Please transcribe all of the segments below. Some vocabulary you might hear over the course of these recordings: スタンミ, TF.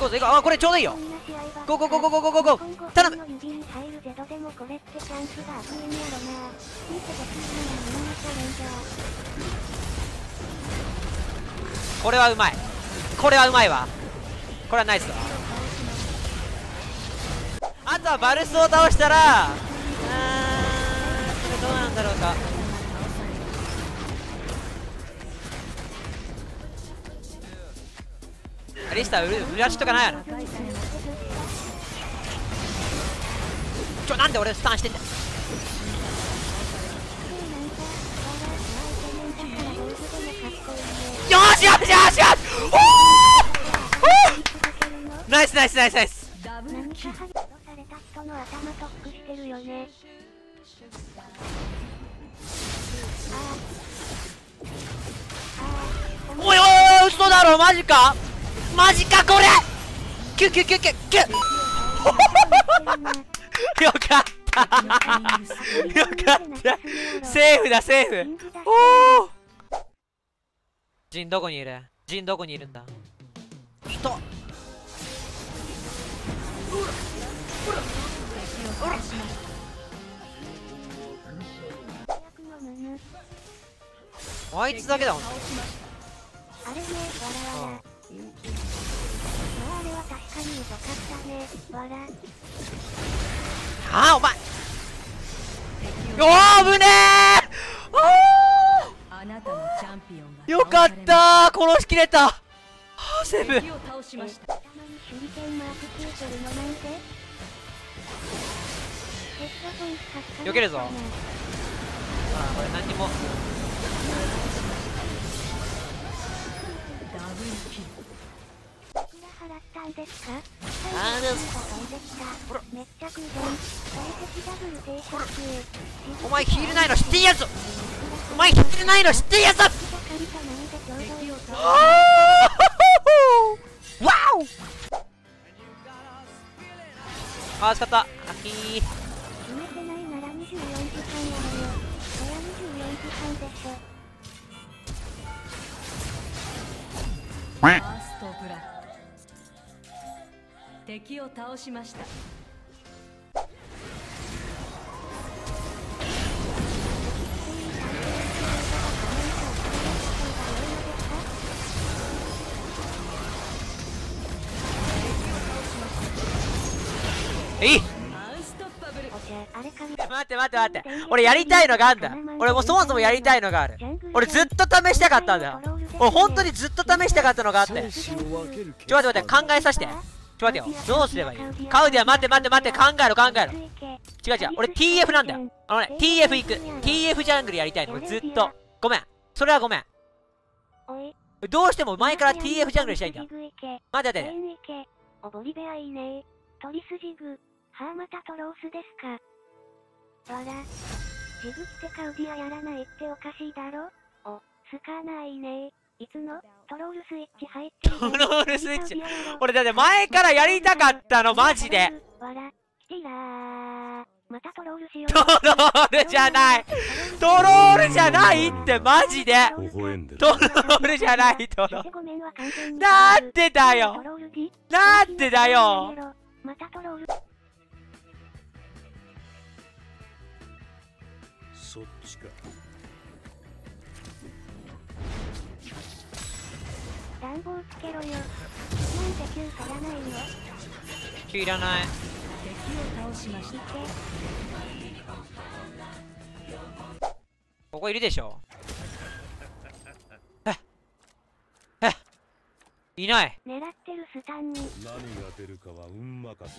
こうぜ、あ、これちょうどいいよ。ゴーゴーゴーゴーゴーゴーゴー、頼む。これはうまい、これはうまいわ、これはナイスだ。あとはバルスを倒したら、あー、これどうなんだろうか。リスター裏足とかないの。ちょ、なんで俺スタンしてんだよ。よしよしよしよし、おお、ナイスナイスナイスナイス。おいおいおい、嘘だろ、マジかマジか、これキュキュキュキュキュよかったよかった、セーフだセーフ。おお、ジンどこにいる、ジンどこにいるんだ。いた、あいつだけだもん。あれね、笑わない。あれは確かに良かったね、笑。ああ、お前。おお、危ねえ。よかったー、殺しきれた。はあ、セブン。避けるぞ。ああ、これ何にも。お前ヒールないの知ってんやつ、お前ヒールないの知ってんやつ。あー、使った。あきー敵を倒しました。えい、待って待って待って、俺やりたいのがあるんだ。俺もうそもそもやりたいのがある。俺ずっと試したかったんだ。俺本当にずっと試したかったのがあって、ちょっと待って待って、考えさせて、ちょっと待てよ、どうすればいい。カウディは待って待って待って、考えろ考えろ。違う違う、俺 TF なんだよ。あのね、TF 行く、TF ジャングルやりたいの、俺ずっと。ごめん、それはごめん。どうしても前から TF ジャングルしたいんだ。待って待って。いつのトロールスイッチ入ってる。トロールスイッチ、俺だって前からやりたかったの、マジで。またトロールしよう。トロールじゃない、トロールじゃないって、マジでトロールじゃない。トロールなんでだよ、なんでだよ。またトロール、そっちか。暖房つけろよ。なんで9足らないの。9いらない。敵を倒しました。ここいるでしょ。いない。狙ってるスタンに。何が出るかは運任せだ。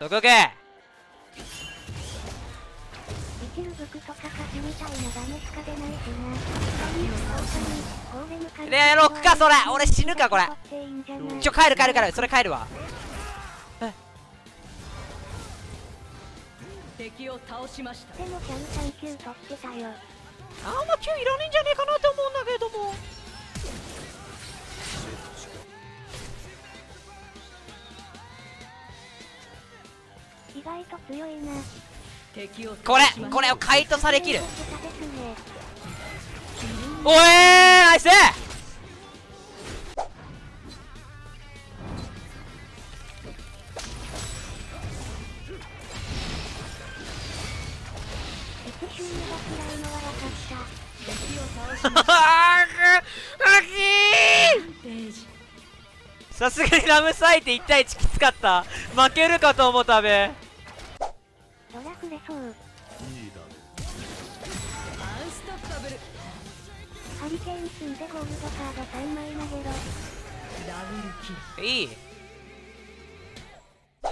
どこけ。キルブクとかカキみたいなダメしか出ないしな。ねえ、ロックかそれ、俺死ぬかこれ。ちょ、帰る帰る帰る、それ帰るわ。敵を倒しました。でもキャンさん9取ってたよ。あんま9いらねえんじゃねえかなと思うんだけども。意外と強いな。これ、これを解凍されきる。おえー、ナイス。さすがにラムサイって1対1きつかった。負けるかと思ったべ。いい。い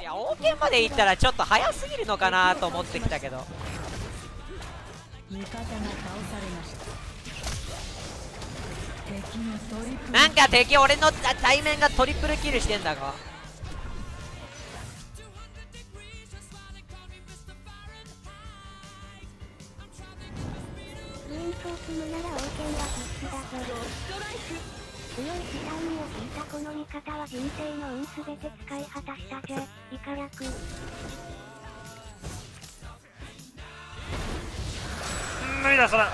や、王権まで行ったらちょっと早すぎるのかなと思ってきたけど。なんか敵、俺の対面がトリプルキルしてんだが。強い時代にを引いたこの味方は人生の運すべて使い果たしたぜ、イカラク。無理だ、そら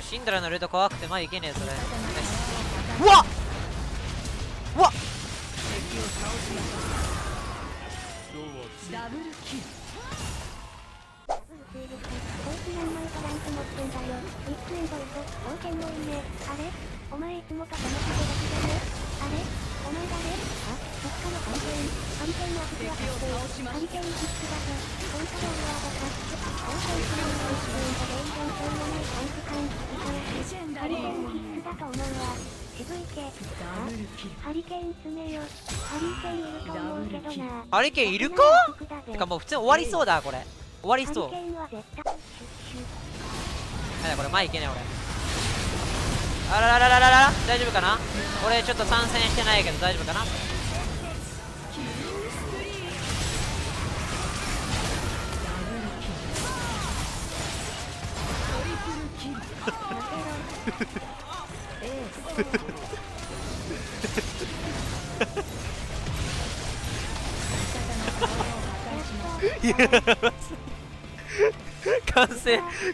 シンドラのルート怖くて前行けねえ、それ。うわっうわっダブルキル。ハリケーンいるか？てかもう普通に終わりそうだ、これ。終わりそう。これ前行けねえ俺。あらららららら、大丈夫かな。俺ちょっと参戦してないけど大丈夫かな。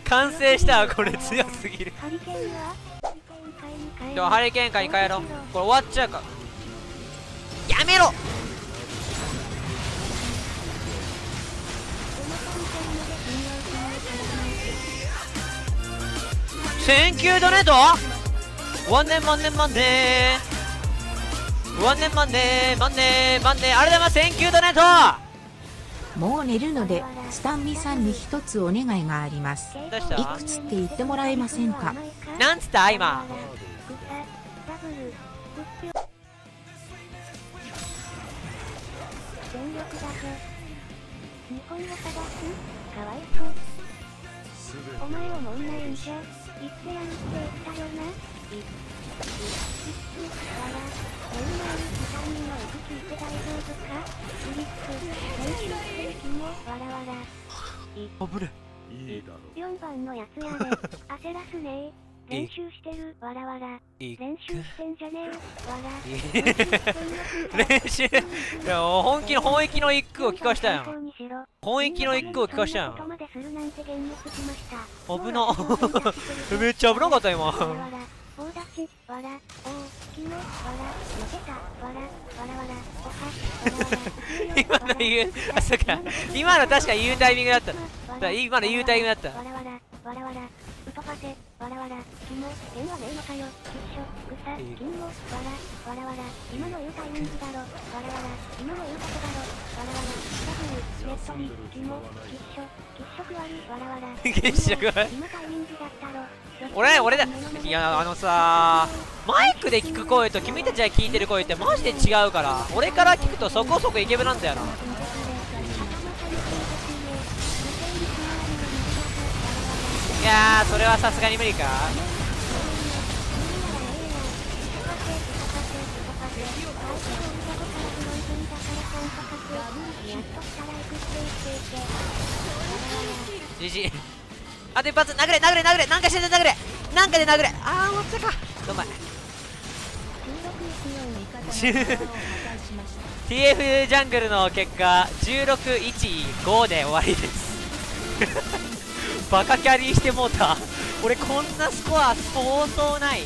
完成したわ、これ強すぎる。でもハリケーン界に帰ろう。これ終わっちゃうか。やめろ。センキュードネード。ワンデーマンデーマンデーワンデーマンデーマンデーマンデー。あれだな、センキュードネード。もう寝るのでスタンミさんに一つお願いがあります。いくつって言ってもらえませんか。なんつった今。4番のやつやれ。焦らすね。練習してる。わらわら。練習してんじゃねえ。わら。練習。いや、本域の一句を聞かしたよ。本域の一句を聞かしたよ。危な。めっちゃ危なかった今。大立ち、わら、お、きの、わら、よけた、わら、わらわら、おか、わら。今の言う、あ、そうか、今の確か言うタイミングだった。今の言うタイミングだった。わらわら、わらわら、うとぱせ、わらわら、きの、縁はねえのかよ、きっしょ、ぐさ、きんも、わら、わらわら、今の言うタイミングだろ、わらわら、今の言うことだろ、わらわら、ダブル、ネットに、きも、きっしょ、きっしょくわり、わらわら、きっしょくわり。今タイミングだったろ。俺だ。いや、さ、マイクで聞く声と君たちが聞いてる声ってマジで違うから、俺から聞くとそこそこイケメンなんだよな。いやー、それはさすがに無理か。じじあと一発、殴れ、なんかしてて殴れ。ああ、終わったか。どうも。TF ジャングルの結果1615で終わりです。バカキャリーしてもうた。俺こんなスコア相当ない。